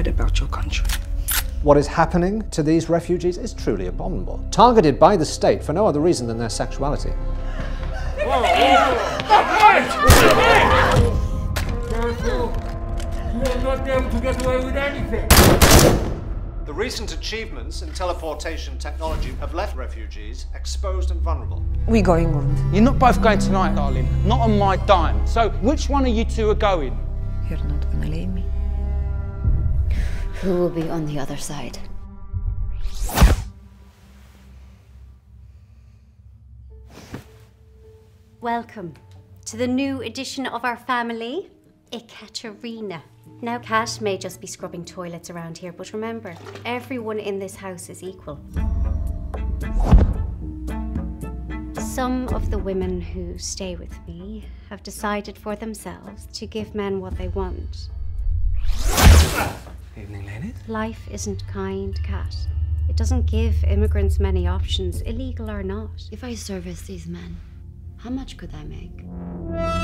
inquired about your country. What is happening to these refugees is truly abominable, targeted by the state for no other reason than their sexuality. You'll not be able to get away with anything. The recent achievements in teleportation technology have left refugees exposed and vulnerable. We're going on. You're not both going tonight, darling. Not on my dime. So which one of you two are going? You're not going to leave me. Who will be on the other side? Welcome to the new edition of our family, Ekaterina. Now, Kat may just be scrubbing toilets around here, but remember, everyone in this house is equal. Some of the women who stay with me have decided for themselves to give men what they want. Evening, ladies. Life isn't kind, Kat. It doesn't give immigrants many options, illegal or not. If I service these men, how much could I make?